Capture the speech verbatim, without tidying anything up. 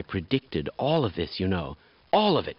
I predicted all of this, you know. All of it.